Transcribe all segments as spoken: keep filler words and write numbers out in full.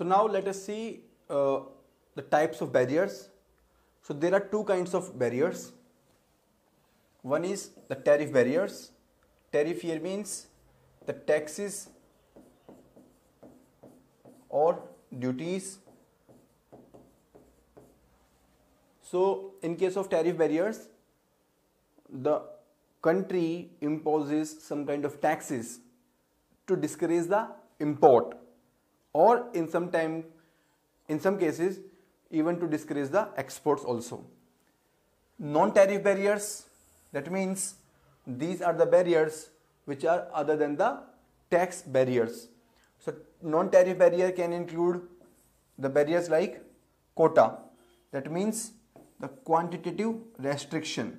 So now let us see uh, the types of barriers. So there are two kinds of barriers. One is the tariff barriers. Tariff here means the taxes or duties. So in case of tariff barriers, the country imposes some kind of taxes to discourage the import, or in some time, in some cases, even to discourage the exports also. Non-tariff barriers, that means these are the barriers which are other than the tax barriers. So non-tariff barrier can include the barriers like quota, that means the quantitative restriction.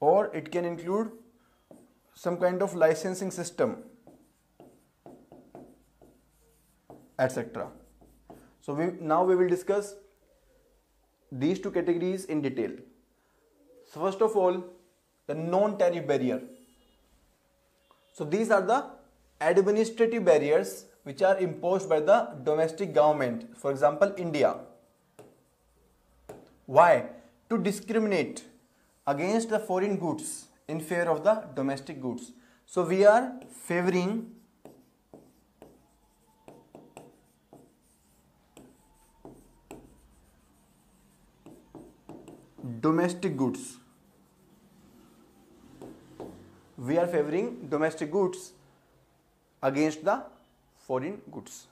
Or it can include some kind of licensing system, et cetera. So we, now we will discuss these two categories in detail. So first of all, the non-tariff barrier. So these are the administrative barriers which are imposed by the domestic government, for example India. Why? To discriminate against the foreign goods in favor of the domestic goods. So we are favoring domestic goods. We are favoring domestic goods against the foreign goods.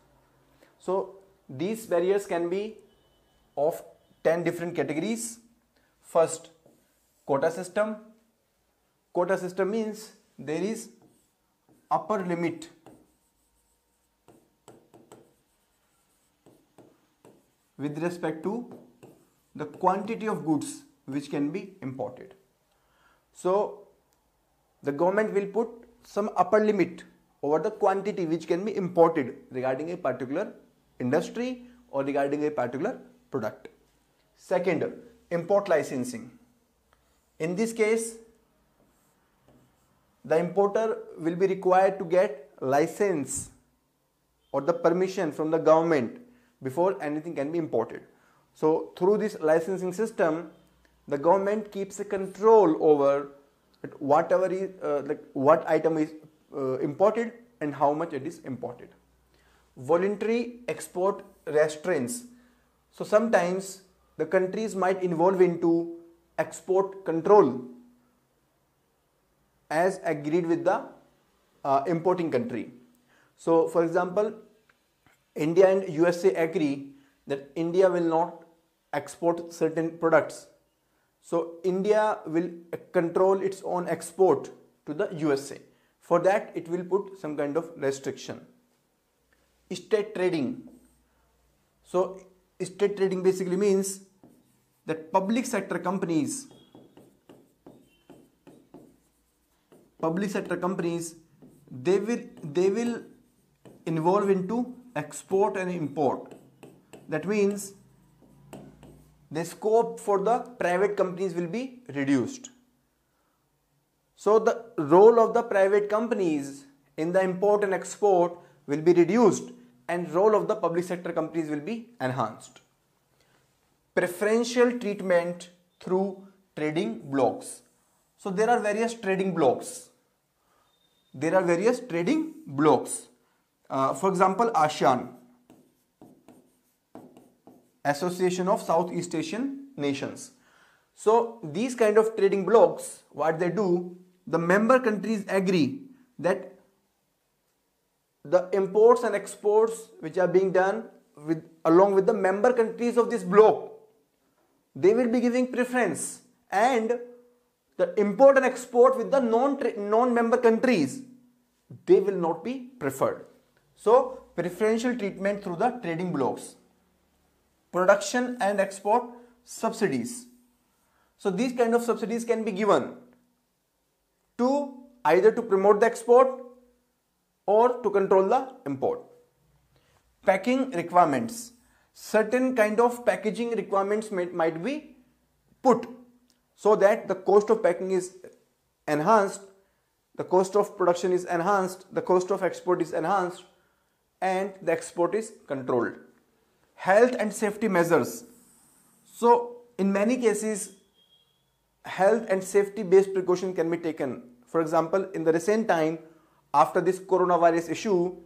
So these barriers can be of ten different categories. First, quota system. Quota system means there is upper limit with respect to the quantity of goods which can be imported. So the government will put some upper limit over the quantity which can be imported regarding a particular industry or regarding a particular product. Second, import licensing. In this case, the importer will be required to get license or the permission from the government before anything can be imported. So through this licensing system, the government keeps a control over whatever is, uh, like what item is uh, imported and how much it is imported. Voluntary export restraints. So sometimes the countries might involve into export control as agreed with the uh, importing country. So for example, India and U S A agree that India will not export certain products. So India will control its own export to the U S A. For that, it will put some kind of restriction. State trading. So state trading basically means that public sector companies, public sector companies, they will, they will involve into export and import. That means the scope for the private companies will be reduced. So the role of the private companies in the import and export will be reduced, and role of the public sector companies will be enhanced. Preferential treatment through trading blocks. So there are various trading blocks. There are various trading blocks. Uh, for example, ASEAN, Association of Southeast Asian Nations. So these kind of trading blocks, what they do, the member countries agree that the imports and exports which are being done with along with the member countries of this bloc, they will be giving preference, and the import and export with the non non-member countries, they will not be preferred. So preferential treatment through the trading blocks. Production and export subsidies. So these kind of subsidies can be given to either to promote the export or to control the import. Packing requirements. Certain kind of packaging requirements may, might be put so that the cost of packing is enhanced the cost of production is enhanced, the cost of export is enhanced, and the export is controlled. Health and safety measures. So in many cases, health and safety based precaution can be taken. For example, in the recent time, after this coronavirus issue,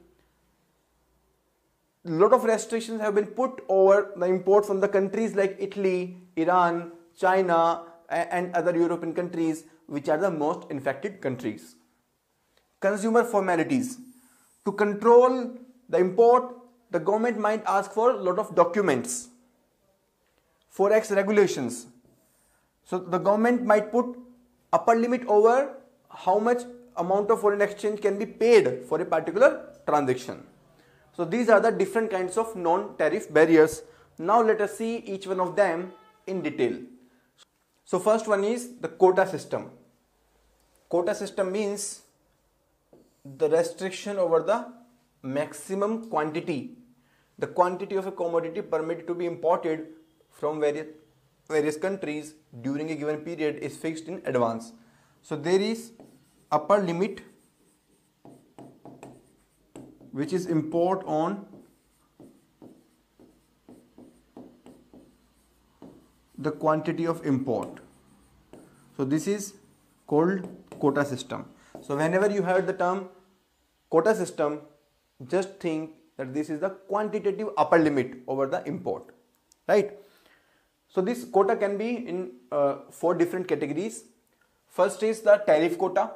a lot of restrictions have been put over the import from the countries like Italy, Iran, China, and other European countries, which are the most infected countries. Consumer formalities. To control the import, the government might ask for a lot of documents. Forex regulations. So the government might put upper limit over how much amount of foreign exchange can be paid for a particular transaction. So these are the different kinds of non-tariff barriers. Now let us see each one of them in detail. So first one is the quota system. Quota system means the restriction over the maximum quantity, the quantity of a commodity permitted to be imported from various various countries during a given period is fixed in advance. So there is upper limit which is import on the quantity of import. So this is called quota system. So whenever you heard the term quota system, just think that this is the quantitative upper limit over the import, right? So this quota can be in uh, four different categories. First is the tariff quota.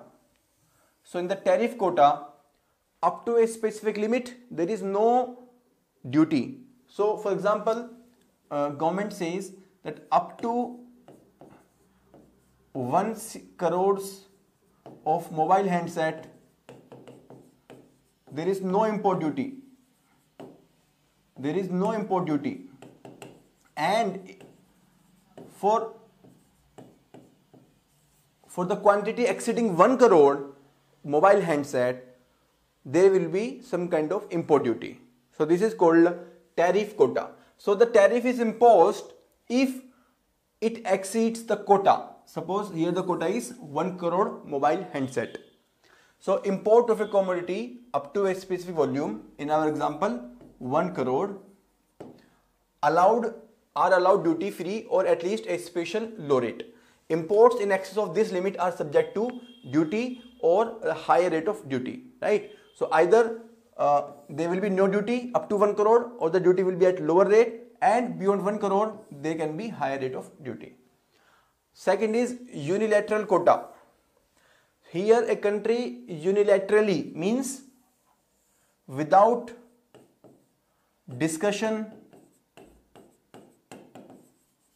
So in the tariff quota, up to a specific limit, there is no duty. So for example, uh, government says that up to one crores of mobile handset, there is no import duty. There is no import duty. And for, for the quantity exceeding one crore mobile handset, there will be some kind of import duty. So this is called tariff quota. So the tariff is imposed if it exceeds the quota. Suppose here the quota is one crore mobile handset. So import of a commodity up to a specific volume, in our example one crore, allowed are allowed duty free or at least a special low rate. Imports in excess of this limit are subject to duty or a higher rate of duty, right? So either uh, there will be no duty up to one crore, or the duty will be at lower rate, and beyond one crore there can be higher rate of duty. Second is unilateral quota. Here a country unilaterally, means without discussion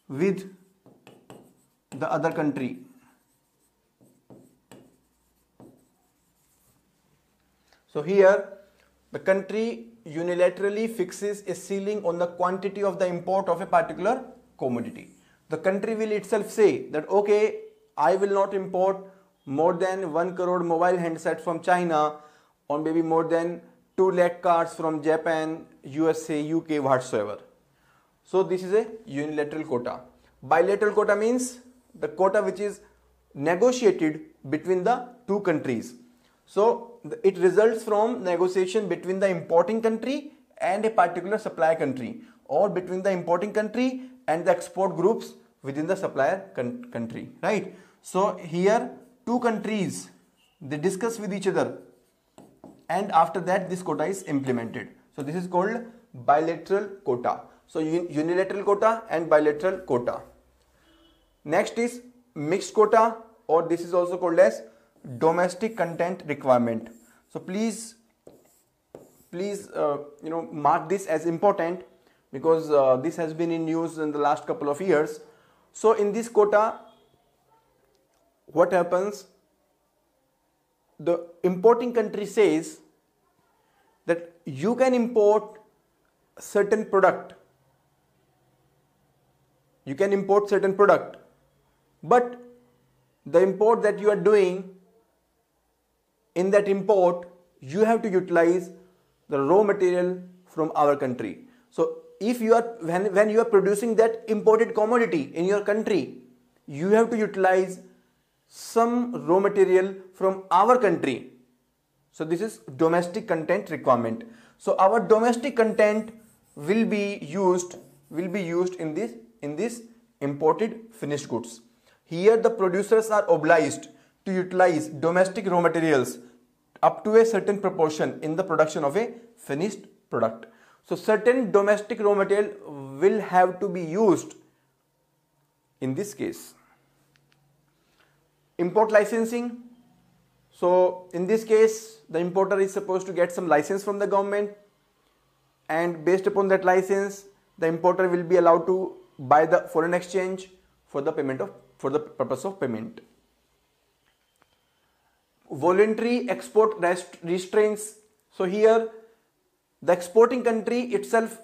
with the other country, so here the country unilaterally fixes a ceiling on the quantity of the import of a particular commodity. The country will itself say that, okay, I will not import more than one crore mobile handset from China, or maybe more than two lakh cars from Japan, U S A, U K, whatsoever. So this is a unilateral quota. Bilateral quota means the quota which is negotiated between the two countries. So it results from negotiation between the importing country and a particular supplier country, or between the importing country and the export groups within the supplier country, right? So here two countries, they discuss with each other, and after that this quota is implemented. So this is called bilateral quota. So unilateral quota and bilateral quota. Next is mixed quota, or this is also called as domestic content requirement. So please, please, uh, you know, mark this as important, because uh, this has been in news in the last couple of years. So in this quota, what happens? The importing country says that you can import certain product. You can import certain product, but the import that you are doing, in that import you have to utilize the raw material from our country. So if you are when, when you are producing that imported commodity in your country, you have to utilize some raw material from our country. So this is domestic content requirement. So our domestic content will be used will be used in this in this imported finished goods. Here the producers are obliged to utilize domestic raw materials up to a certain proportion in the production of a finished product. So certain domestic raw material will have to be used in this case. Import licensing. So in this case, the importer is supposed to get some license from the government, and based upon that license, the importer will be allowed to buy the foreign exchange for the payment of for the purpose of payment. Voluntary export restraints. So here the exporting country itself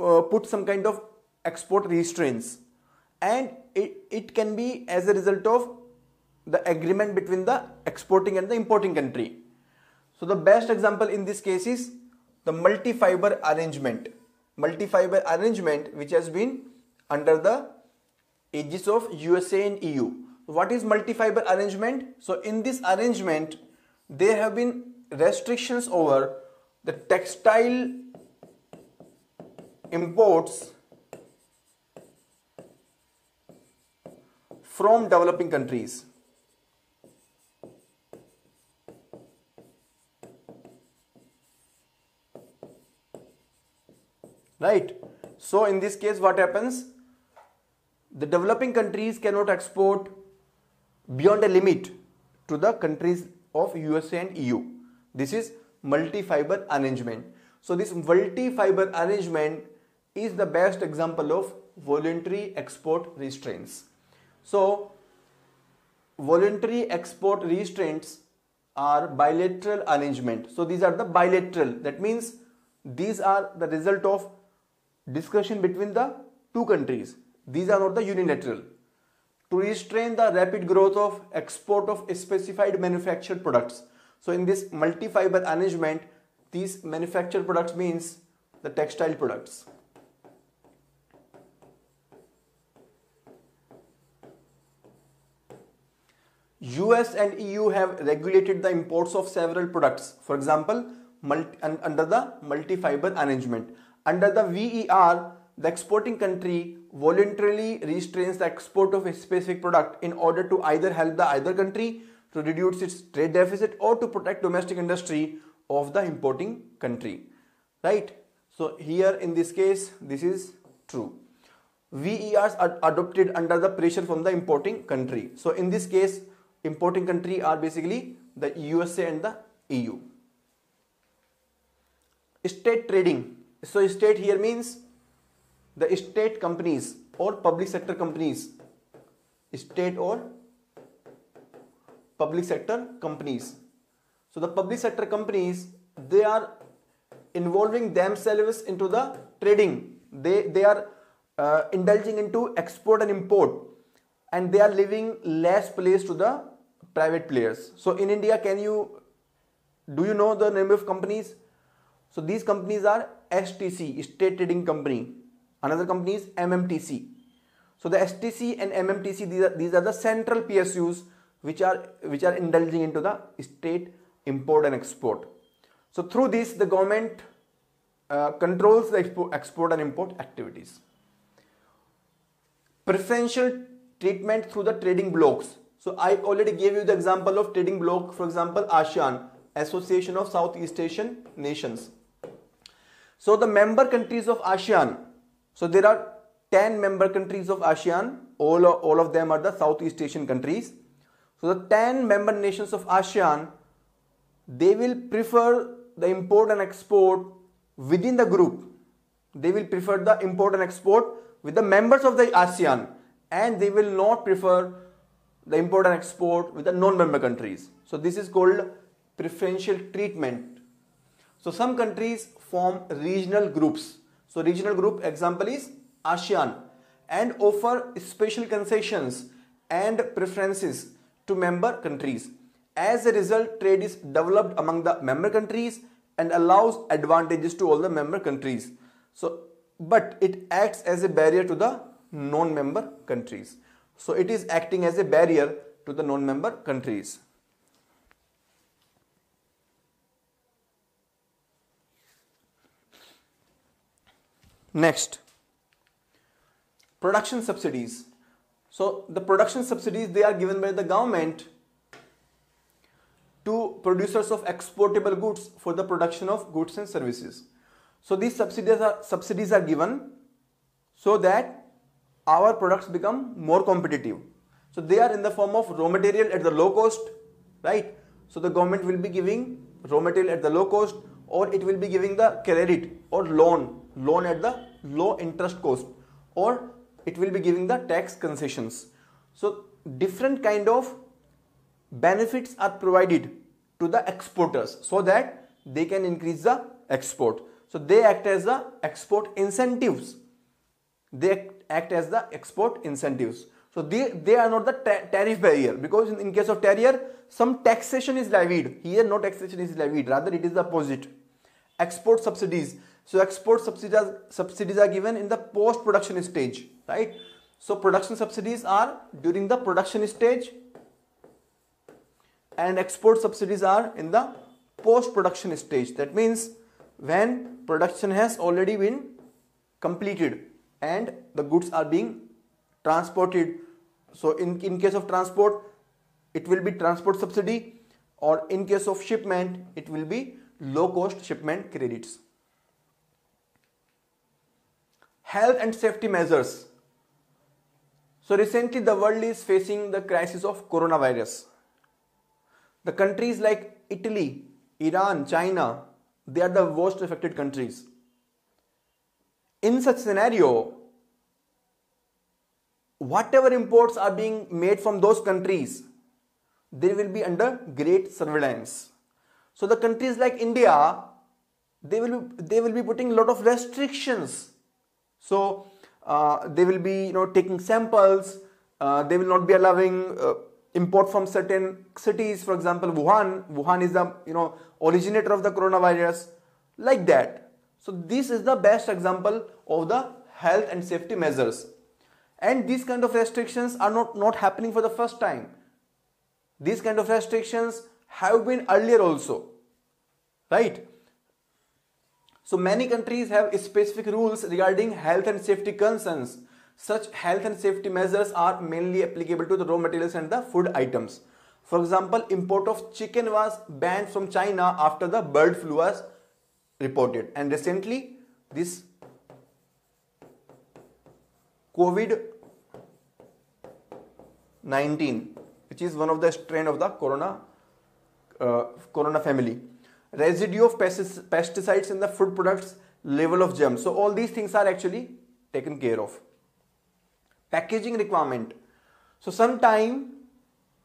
uh, put some kind of export restraints, and it, it can be as a result of the agreement between the exporting and the importing country. So the best example in this case is the multifiber arrangement. Multifiber arrangement which has been under the aegis of U S A and E U. What is multifiber arrangement? So in this arrangement there have been restrictions over the textile imports from developing countries. Right. So in this case what happens? The developing countries cannot export beyond a limit to the countries of U S A and E U. This is multi-fiber arrangement. So this multi-fiber arrangement is the best example of voluntary export restraints. So voluntary export restraints are bilateral arrangements. So these are the bilateral. That means these are the result of discussion between the two countries. These are not the unilateral. To restrain the rapid growth of export of specified manufactured products. So in this multi-fiber arrangement, these manufactured products means the textile products. U S and E U have regulated the imports of several products. For example, multi, under the multi-fiber arrangement. Under the V E R, the exporting country voluntarily restrains the export of a specific product in order to either help the either country to reduce its trade deficit or to protect domestic industry of the importing country. Right. So here in this case, this is true. V E Rs are adopted under the pressure from the importing country. So in this case, importing country are basically the U S A and the E U. State trading. So state here means the state companies or public sector companies, state or public sector companies. So the public sector companies, they are involving themselves into the trading. They, they are uh, indulging into export and import, and they are leaving less place to the private players. So in India, can you, do you know the name of companies? So these companies are S T C, State Trading Company. Another company is M M T C. So the S T C and M M T C, these are, these are the central P S Us which are, which are indulging into the state import and export. So through this, the government uh, controls the expo export and import activities. Preferential treatment through the trading blocs. So I already gave you the example of trading bloc, for example, ASEAN, Association of Southeast Asian Nations. So the member countries of ASEAN, so there are ten member countries of ASEAN, all, all of them are the Southeast Asian countries. So the ten member nations of ASEAN, they will prefer the import and export within the group. They will prefer the import and export with the members of the ASEAN, and they will not prefer the import and export with the non-member countries. So this is called preferential treatment. So some countries form regional groups. So regional group example is ASEAN, and offer special concessions and preferences to member countries. As a result, trade is developed among the member countries and allows advantages to all the member countries. So, but it acts as a barrier to the non-member countries. So it is acting as a barrier to the non-member countries. Next, production subsidies. So the production subsidies, they are given by the government to producers of exportable goods for the production of goods and services. So these subsidies are, subsidies are given so that our products become more competitive. So they are in the form of raw material at the low cost, right? So the government will be giving raw material at the low cost, or it will be giving the credit or loan, loan at the low interest cost, or it will be giving the tax concessions. So different kind of benefits are provided to the exporters so that they can increase the export. So they act as the export incentives. They act as the export incentives. So they, they are not the ta tariff barrier, because in, in case of tariff, some taxation is levied. Here no taxation is levied, rather it is the opposite. Export subsidies. So export subsidies, subsidies are given in the post-production stage, right? So production subsidies are during the production stage, and export subsidies are in the post-production stage. That means when production has already been completed and the goods are being transported. So in, in case of transport, it will be transport subsidy, or in case of shipment, it will be low cost shipment credits. Health and safety measures. So recently the world is facing the crisis of coronavirus. The countries like Italy, Iran, China, they are the worst affected countries. In such scenario, whatever imports are being made from those countries, they will be under great surveillance. So the countries like India, they will be, they will be putting a lot of restrictions. So uh, they will be, you know, taking samples. Uh, they will not be allowing uh, import from certain cities, for example, Wuhan. Wuhan is the, you know, originator of the coronavirus, like that. So this is the best example of the health and safety measures. And these kind of restrictions are not, not happening for the first time. These kind of restrictions have been earlier also, right? So many countries have specific rules regarding health and safety concerns. Such health and safety measures are mainly applicable to the raw materials and the food items. For example, import of chicken was banned from China after the bird flu was reported. And recently, this COVID nineteen, which is one of the strain of the corona, uh, corona family. Residue of pesticides in the food products, level of germs. So all these things are actually taken care of. Packaging requirement. So sometime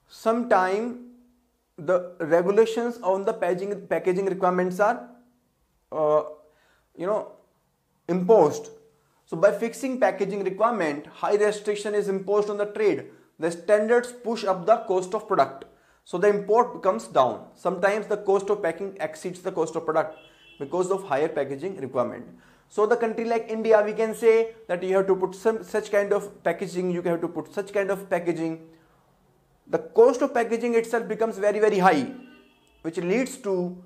sometime the regulations on the packaging packaging requirements are uh, you know imposed. So by fixing packaging requirement, high restriction is imposed on the trade. The standards push up the cost of product, so the import comes down. Sometimes the cost of packing exceeds the cost of product because of higher packaging requirement. So the country like India, we can say that you have to put some such kind of packaging, you have to put such kind of packaging. The cost of packaging itself becomes very, very high, which leads to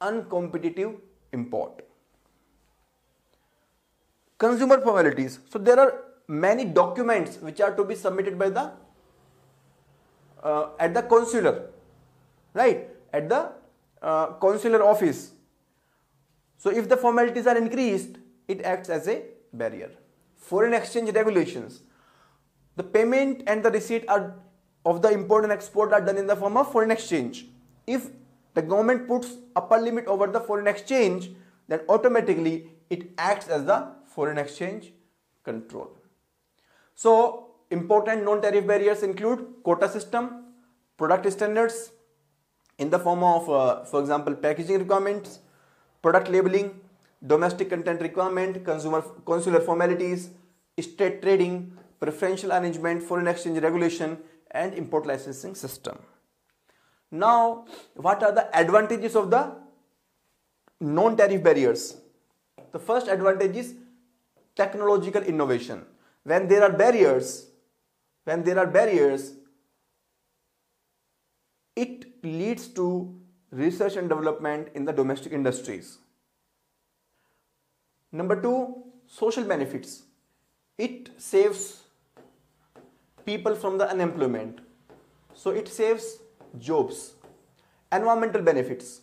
uncompetitive import. Consumer formalities. So there are many documents which are to be submitted by the uh, at the consular, right? At the uh, consular office. So if the formalities are increased, it acts as a barrier. Foreign exchange regulations. The payment and the receipt are, of the import and export are done in the form of foreign exchange. If the government puts upper limit over the foreign exchange, then automatically it acts as the foreign exchange control. So important non-tariff barriers include quota system, product standards in the form of, uh, for example, packaging requirements, product labeling, domestic content requirement, consumer consular formalities, state trading, preferential arrangement, foreign exchange regulation, and import licensing system. Now, what are the advantages of the non-tariff barriers? The first advantage is technological innovation. When there are barriers, when there are barriers, it leads to research and development in the domestic industries. Number two, social benefits. It saves people from the unemployment. So it saves jobs. Environmental benefits.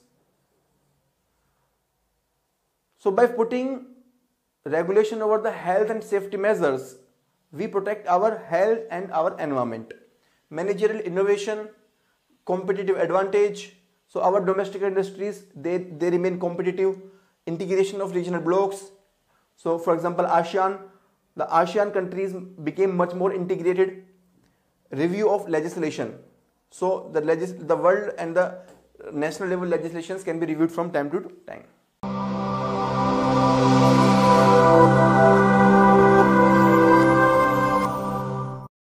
So by putting regulation over the health and safety measures, we protect our health and our environment. Managerial innovation, competitive advantage. So our domestic industries, they, they remain competitive. Integration of regional blocs. So for example, ASEAN, the ASEAN countries became much more integrated. Review of legislation. So the, legis the world and the national level legislations can be reviewed from time to time.